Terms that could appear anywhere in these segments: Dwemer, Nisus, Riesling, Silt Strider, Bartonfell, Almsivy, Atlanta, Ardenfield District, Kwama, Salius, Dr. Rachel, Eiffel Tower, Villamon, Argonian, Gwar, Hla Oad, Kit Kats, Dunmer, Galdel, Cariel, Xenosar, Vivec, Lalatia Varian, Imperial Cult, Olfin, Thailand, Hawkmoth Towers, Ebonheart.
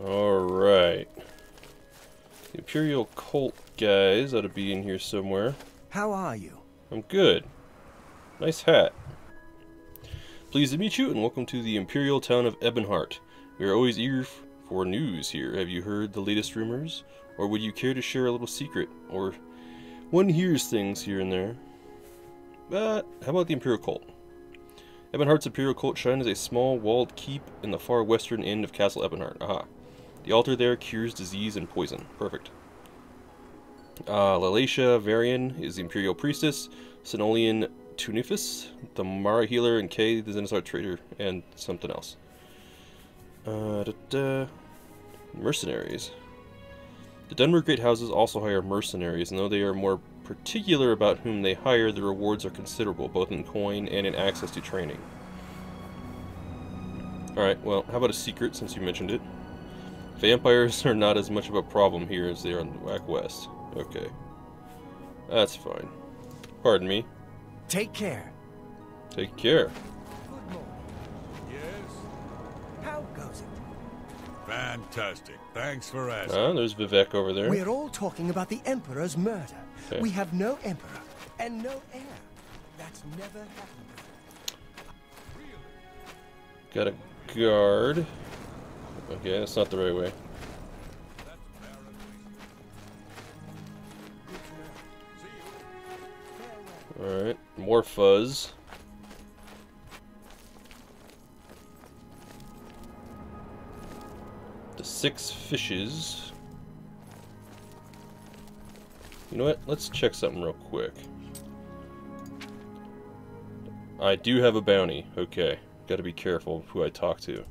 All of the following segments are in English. Alright. The Imperial Cult guys ought to be in here somewhere. How are you? I'm good. Nice hat. Pleased to meet you and welcome to the Imperial town of Ebonheart. We are always eager for news here. Have you heard the latest rumors? Or would you care to share a little secret? Or one hears things here and there. But how about the Imperial Cult? Ebonheart's Imperial Cult shrine is a small walled keep in the far western end of Castle Ebonheart. Aha. The altar there cures disease and poison. Perfect. Lalatia Varian is the Imperial Priestess. Synnolian Tunifus, the Mara Healer, and Kay, the Xenosar Trader, and something else. Mercenaries. The Dunmer Great Houses also hire mercenaries, and though they are more particular about whom they hire, the rewards are considerable, both in coin and in access to training. Alright, well, how about a secret, since you mentioned it? Vampires are not as much of a problem here as they are in the back west. Okay. That's fine. Pardon me. Take care. Take care. Good morning. Yes? How goes it? Fantastic. Thanks for asking. Ah, there's Vivec over there. We're all talking about the Emperor's murder. Okay. We have no Emperor and no heir. That's never happened before. Really? Got a guard. Okay, that's not the right way. Alright, more fuzz. The six fishes. You know what? Let's check something real quick. I do have a bounty. Okay. Gotta be careful of who I talk to.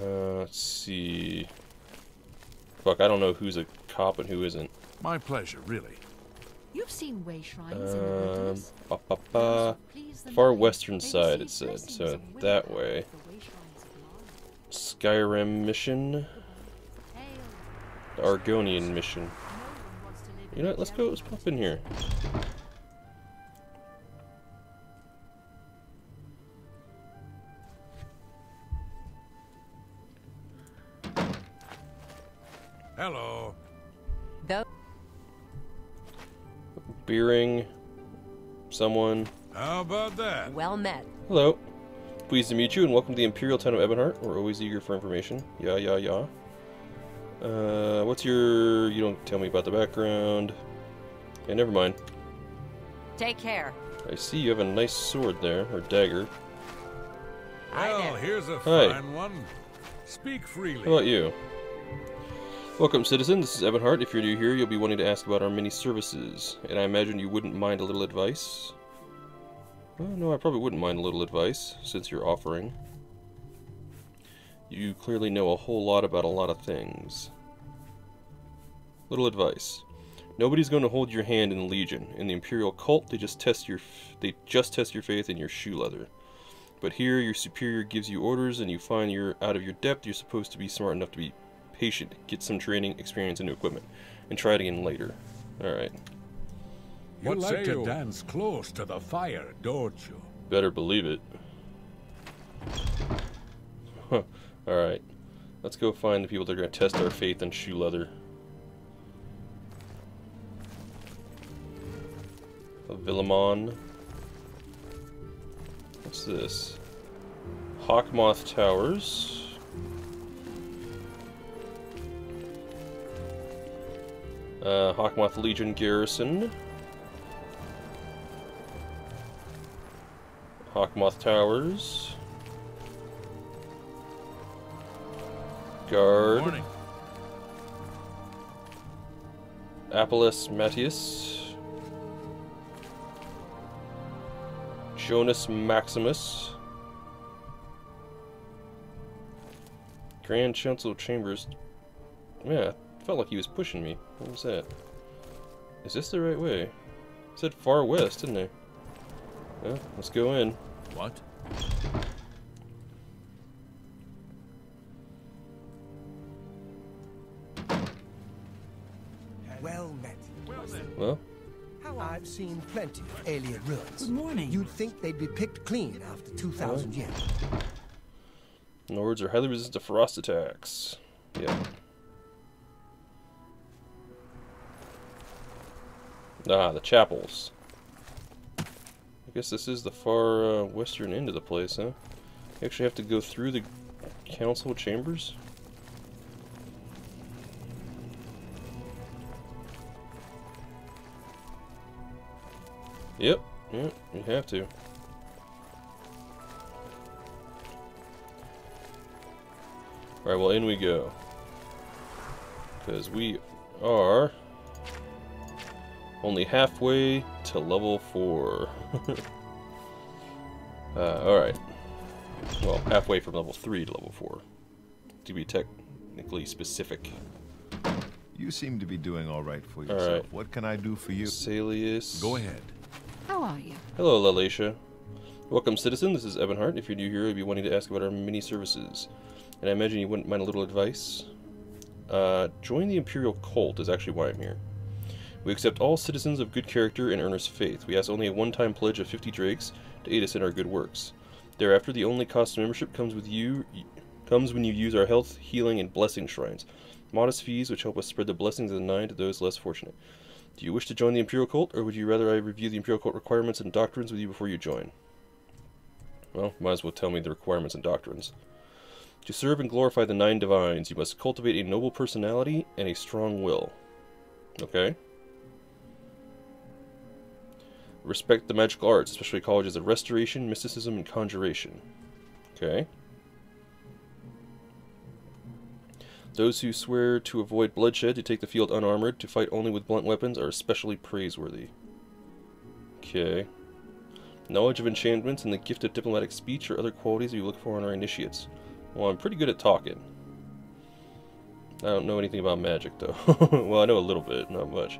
Let's see. Fuck, I don't know who's a cop and who isn't. My pleasure, really. You've seen way shrines in the far western side, it said, so that way. Skyrim mission. The Argonian mission. You know what, let's go, let's pop in here. Hello. Bearing someone. How about that? Well met. Hello. Pleased to meet you and welcome to the Imperial town of Ebonheart. We're always eager for information. Yeah. What's your... You don't tell me about the background. Okay, never mind. Take care. I see you have a nice sword there, or dagger. Well, here's a fine one. Speak freely. How about you? Welcome, citizen. This is Ebonheart. If you're new here, you'll be wanting to ask about our many services, and I imagine you wouldn't mind a little advice. Well, no, I probably wouldn't mind a little advice, since you're offering. You clearly know a whole lot about a lot of things. Little advice. Nobody's going to hold your hand in the Legion. In the Imperial Cult, they just test your faith in your shoe leather. But here, your superior gives you orders, and you find you're out of your depth. You're supposed to be smart enough to be patient, get some training, experience, and new equipment, and try it again later. Alright. You like to dance close to the fire, don't you? Better believe it. Huh. Alright. Let's go find the people that are going to test our faith in shoe leather. Villamon. What's this? Hawkmoth Towers. Hawkmoth Legion Garrison. Hawkmoth Towers. Guard. Morning. Apolus Matius. Jonas Maximus. Grand Chancellor Chambers. Yeah. Felt like he was pushing me. What was that? Is this the right way? It said far west, didn't it? Well, let's go in. What? Well met. Well? I've seen plenty of alien ruins. Good morning. You'd think they'd be picked clean after 2,000 years. Lords are highly resistant to frost attacks. Yeah. Ah, the chapels. I guess this is the far western end of the place, huh? You actually have to go through the council chambers? Yep, yep, you have to. Alright, well, in we go. Because we are only halfway to level 4. Alright. Well, halfway from level 3 to level 4. To be technically specific. You seem to be doing alright for yourself. Right. What can I do for you? Salius. Go ahead. How are you? Hello, Lalatia. Welcome, citizen. This is Ebonheart. If you're new here, I'd be wanting to ask about our mini services. And I imagine you wouldn't mind a little advice. Join the Imperial Cult is actually why I'm here. We accept all citizens of good character and earnest faith. We ask only a one-time pledge of 50 drakes to aid us in our good works. Thereafter, the only cost of membership comes when you use our health, healing, and blessing shrines. Modest fees which help us spread the blessings of the nine to those less fortunate. Do you wish to join the Imperial Cult, or would you rather I review the Imperial Cult requirements and doctrines with you before you join? Well, might as well tell me the requirements and doctrines. To serve and glorify the nine divines, you must cultivate a noble personality and a strong will. Okay. Respect the magical arts, especially colleges of restoration, mysticism, and conjuration. Okay. Those who swear to avoid bloodshed, to take the field unarmored, to fight only with blunt weapons, are especially praiseworthy. Okay. Knowledge of enchantments and the gift of diplomatic speech are other qualities we look for in our initiates. Well, I'm pretty good at talking. I don't know anything about magic, though. Well, I know a little bit, not much.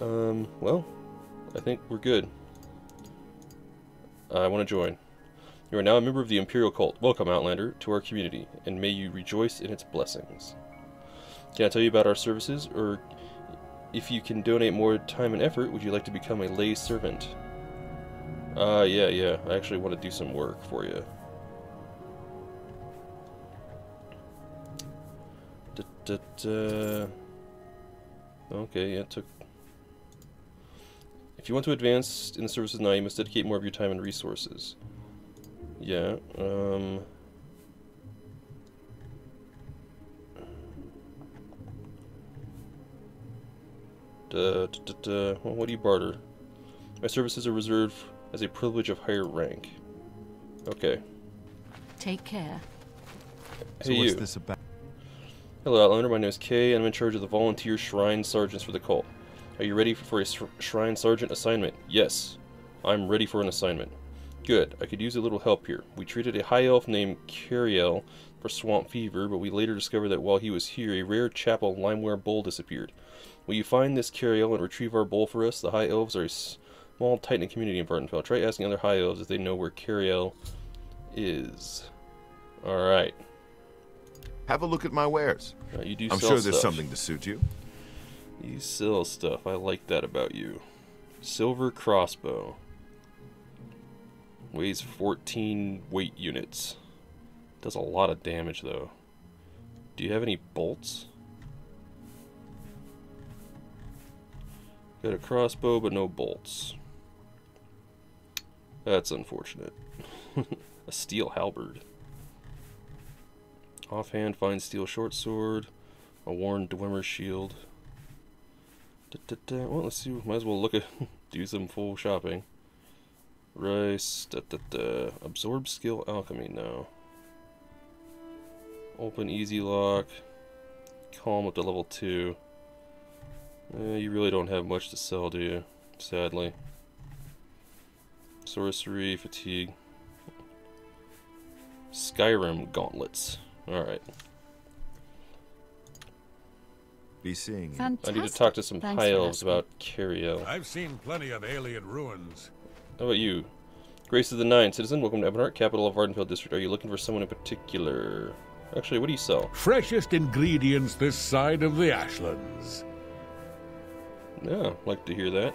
Well, I think we're good. I want to join. You are now a member of the Imperial Cult. Welcome, Outlander, to our community, and may you rejoice in its blessings. Can I tell you about our services, or if you can donate more time and effort, would you like to become a lay servant? Yeah, I actually want to do some work for you. Okay, yeah, it took... If you want to advance in the services now, you must dedicate more of your time and resources. Yeah, Well, what do you barter? My services are reserved as a privilege of higher rank. Okay. Take care. Hey, so what's you. This about? Hello, Outlander. My name is Kay, and I'm in charge of the volunteer shrine sergeants for the cult. Are you ready for a shrine sergeant assignment? Yes, I'm ready for an assignment. Good. I could use a little help here. We treated a high elf named Cariel for swamp fever, but we later discovered that while he was here, a rare chapel limeware bowl disappeared. Will you find this Cariel and retrieve our bowl for us? The high elves are a small, tight-knit community in Bartonfell. Try asking other high elves if they know where Cariel is. All right. Have a look at my wares. You do sell stuff. I'm sure there's something to suit you. You sell stuff. I like that about you. Silver crossbow. Weighs 14 weight units. Does a lot of damage, though. Do you have any bolts? Got a crossbow, but no bolts. That's unfortunate. A steel halberd. Offhand, fine steel short sword, a worn Dwemer shield. Well, let's see. Might as well look at do some full shopping. Rice. Absorb skill alchemy now. Open easy lock. Calm up to level 2. You really don't have much to sell, do you? Sadly. Sorcery fatigue. Skyrim gauntlets. Alright. Be seeing you. Fantastic. I need to talk to some high elves about Cariel. I've seen plenty of alien ruins. How about you? Grace of the Nine, citizen. Welcome to Ebonheart, capital of Ardenfield District. Are you looking for someone in particular? Actually, what do you sell? Freshest ingredients this side of the Ashlands. Yeah, like to hear that.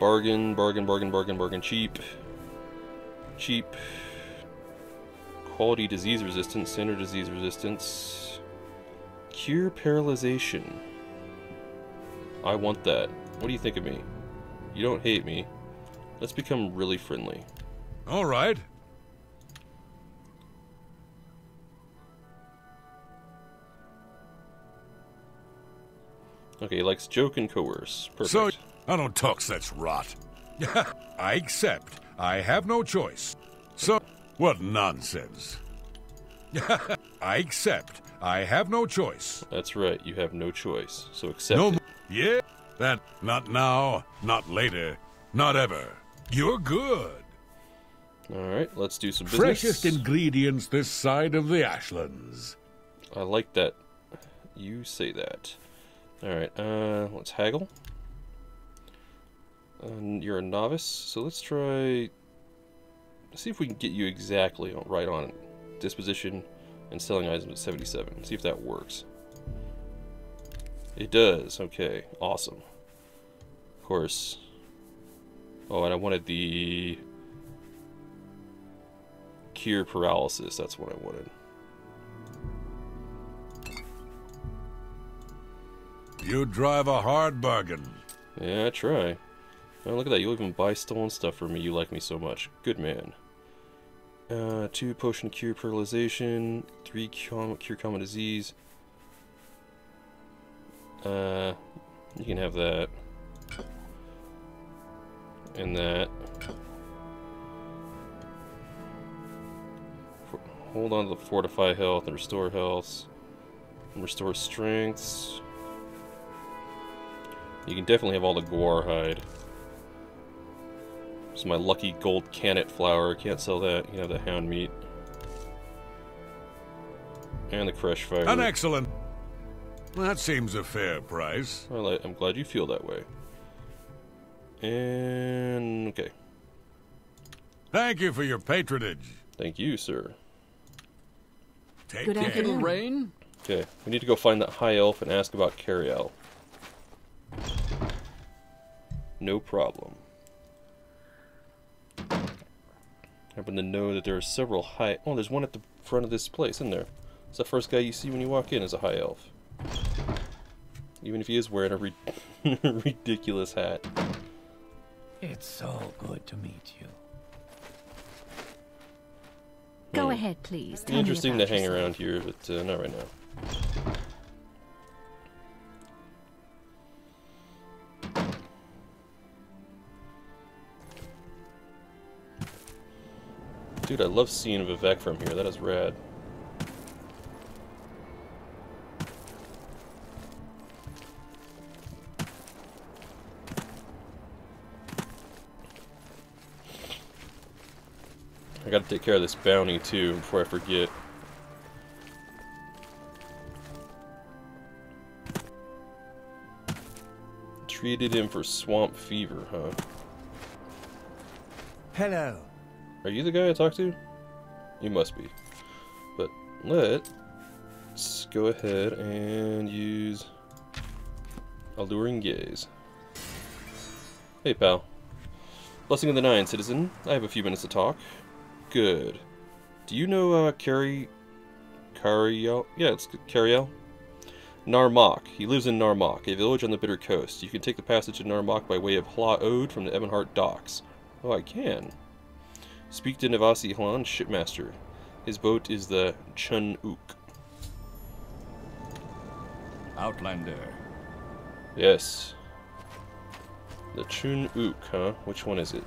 Bargain. Cheap. Quality disease resistance, standard disease resistance. Cure paralyzation. I want that. What do you think of me? You don't hate me. Let's become really friendly. All right. Okay, he likes joke and coerce. Perfect. So, I don't talk such rot. I accept. I have no choice. So, what nonsense. I accept. I have no choice. That's right. You have no choice. So accept it. Yeah. That, not now, not later, not ever. You're good. All right, let's do some business. Freshest ingredients this side of the Ashlands. I like that. You say that. All right, let's haggle. You're a novice, so let's try... Let's see if we can get you exactly right on disposition and selling items at 77. See if that works. It does. Okay. Awesome. Of course. Oh, and I wanted the... Cure paralysis. That's what I wanted. You drive a hard bargain. Yeah, I try. Oh, look at that. You'll even buy stolen stuff for me. You like me so much. Good man. 2 potion cure paralyzation. 3 cure common disease. You can have that. And that. Hold on to the fortify health and restore health. And restore strengths. You can definitely have all the Gwar hide. So my lucky gold cannet flower. Can't sell that. You can have the hound meat. And the crush fire. An excellent... That seems a fair price. Well, I'm glad you feel that way. And... okay. Thank you for your patronage. Thank you, sir. Take care. Good afternoon, Rain. Okay, we need to go find that high elf and ask about Cariel. No problem. I happen to know that there are several high... Oh, there's one at the front of this place, isn't there? It's the first guy you see when you walk in is a high elf. Even if he is wearing a ridiculous hat. It's so good to meet you. Go ahead, please. Tell interesting to hang yourself. Around here, but not right now. Dude, I love seeing Vivec from here. That is rad. I gotta take care of this bounty too before I forget. Treated him for swamp fever, huh? Hello. Are you the guy I talked to? You must be. But let's go ahead and use Alluring Gaze. Hey, pal. Blessing of the Nine, citizen. I have a few minutes to talk. Good. Do you know Cariel? Yeah, it's Cariel. Narmok. He lives in Narmok, a village on the Bitter Coast. You can take the passage to Narmok by way of Hla Oad from the Ebonheart docks. Oh, I can. Speak to Navasi Huan, shipmaster. His boat is the Chun-Ook. Outlander. Yes. The Chun-Ook, huh? Which one is it?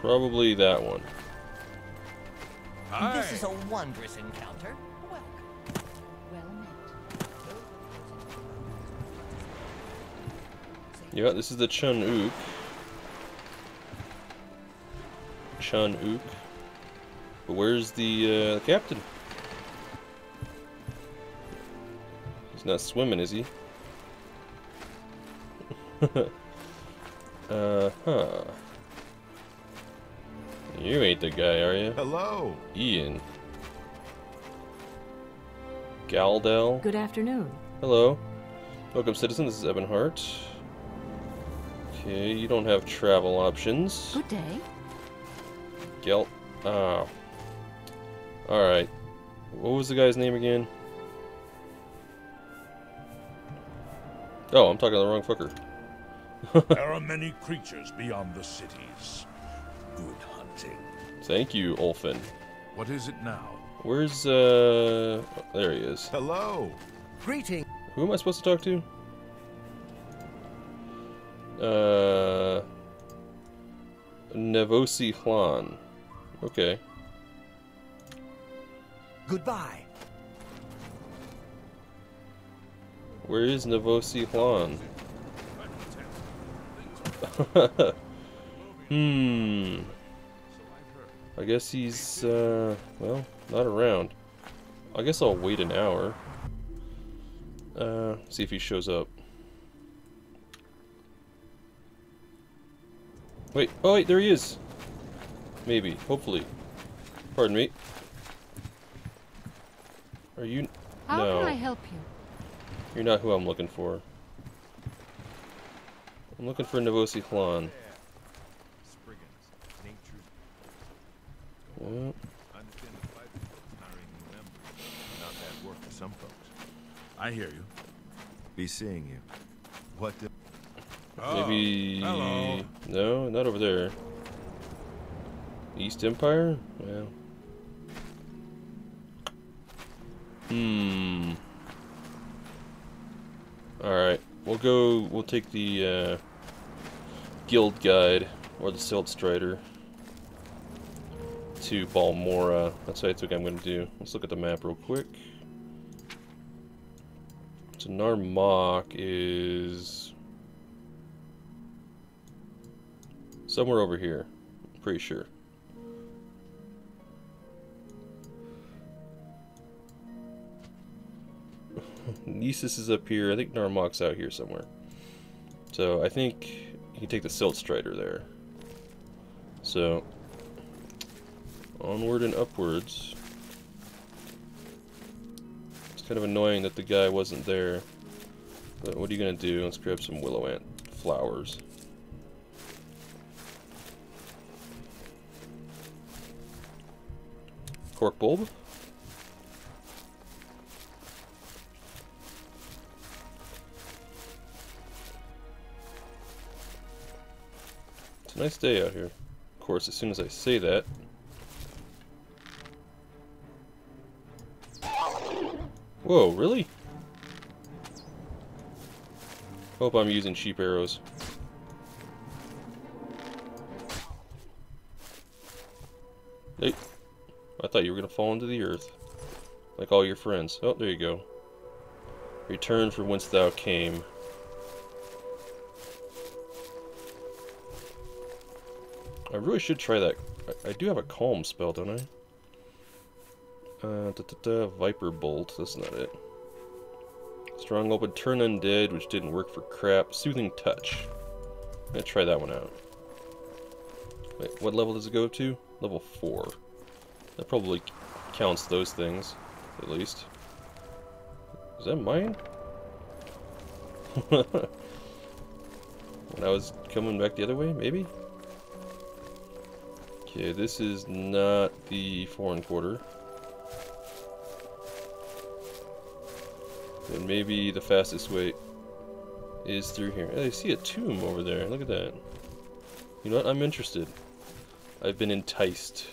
Probably that one. Hi. This is a wondrous encounter. Welcome. Well met. Yeah, this is the Chun-Ook. Chun-Ook. But where's the captain? He's not swimming, is he? Huh. You ain't the guy, are you? Hello, Ian. Galdel. Good afternoon. Hello. Welcome, citizen. This is Ebonheart. Okay, you don't have travel options. Good day. Gelt. Oh. Alright. What was the guy's name again? Oh, I'm talking to the wrong fucker. There are many creatures beyond the cities. Good hunting. Thank you, Olfin. What is it now? Where's, oh, there he is. Hello. Greeting. Who am I supposed to talk to? Navasi Huan. Okay. Goodbye. Where is Navasi Huan? I guess he's, well, not around. I guess I'll wait an hour. See if he shows up. Wait, oh wait, there he is! Maybe, hopefully. Pardon me. Are you... How can I help you? You're not who I'm looking for. I'm looking for Navasi Huan. What? I hear you. Be seeing you. What the... Maybe... Oh, no, not over there. East Empire? Well... Hmm... Alright, we'll go... We'll take the, Guild Guide, or the Silt Strider, to Balmora. That's what I think I'm gonna do. Let's look at the map real quick. So Narmok is... somewhere over here, I'm pretty sure. Nisus is up here. I think Narmok's out here somewhere. So I think you can take the Silt Strider there. So onward and upwards. It's kind of annoying that the guy wasn't there. But what are you gonna do? Let's grab some willow ant flowers. Cork bulb. It's a nice day out here. Of course, as soon as I say that. Whoa, really? Hope I'm using cheap arrows. Hey. I thought you were going to fall into the earth, like all your friends. Oh, there you go. Return from whence thou came. I really should try that. I do have a calm spell, don't I? Viper Bolt, that's not it. Strong Open, Turn Undead, which didn't work for crap. Soothing Touch. I'm going to try that one out. Wait, what level does it go to? Level 4. That probably counts those things, at least. Is that mine? When I was coming back the other way, maybe? Okay, this is not the foreign quarter. Then maybe the fastest way is through here. Hey, I see a tomb over there. Look at that. You know what? I'm interested. I've been enticed.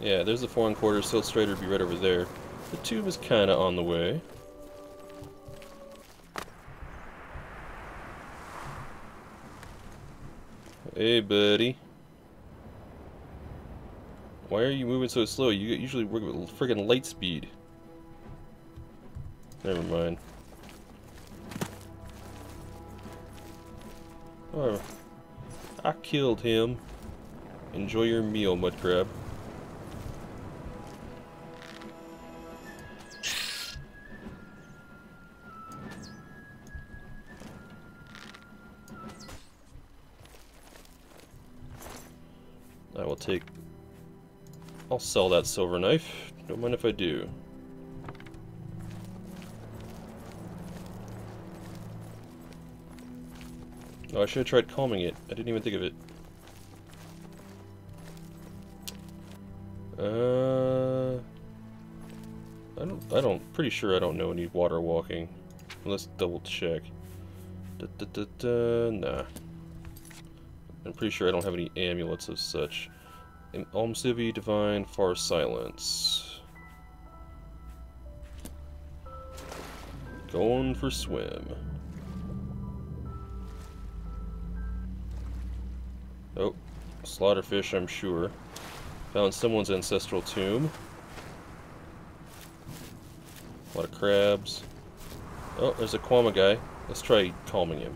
Yeah, there's the foreign quarter, Silt Strider would be right over there. The tube is kinda on the way. Hey buddy. Why are you moving so slow? You usually work with friggin' light speed. Never mind. Oh, I killed him. Enjoy your meal, mud crab. I'll sell that silver knife. Don't mind if I do. Oh, I should have tried calming it. I didn't even think of it. Pretty sure I don't know any water walking. Let's double check. Nah. I'm pretty sure I don't have any amulets of such. Almsivy, Divine, Far Silence. Going for swim. Oh, slaughterfish, I'm sure. Found someone's ancestral tomb. A lot of crabs. Oh, there's a Kwama guy. Let's try calming him.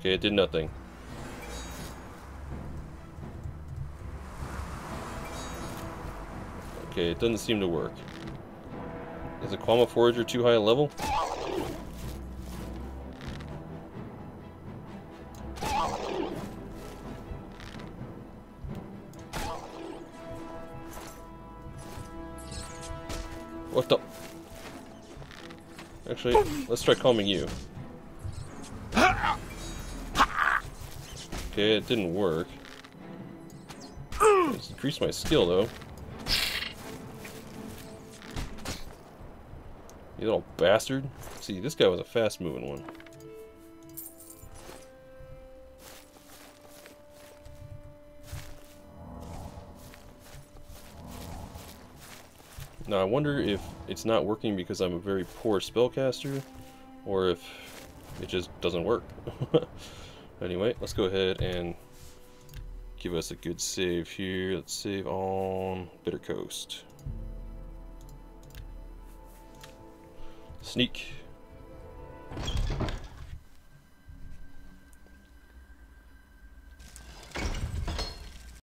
Okay, it did nothing. Okay, it doesn't seem to work. Is the Kwama Forager too high a level? What the? Actually, let's try calming you. Okay, it didn't work. It's increased my skill, though. You little bastard. See, this guy was a fast-moving one. Now, I wonder if it's not working because I'm a very poor spellcaster, or if it just doesn't work. Anyway, let's go ahead and give us a good save here. Let's save on Bitter Coast. Sneak.